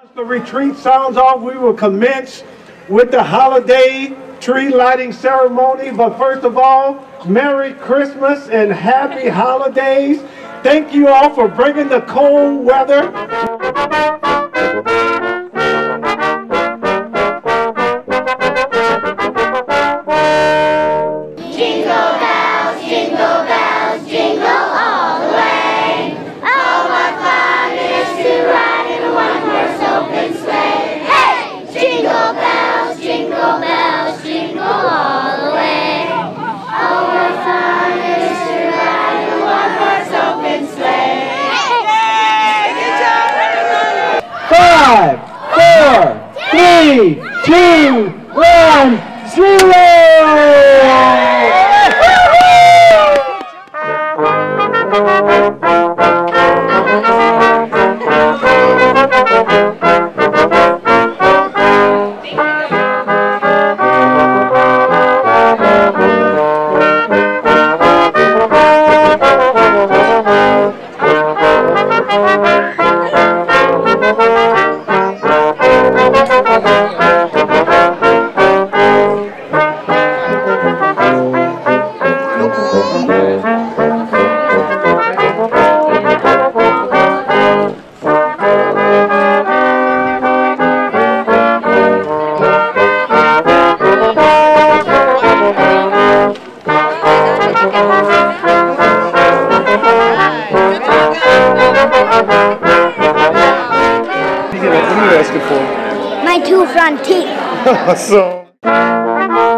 Once the retreat sounds off, we will commence with the holiday tree lighting ceremony. But first of all, Merry Christmas and Happy Holidays. Thank you all for bringing the cold weather. My two front teeth. So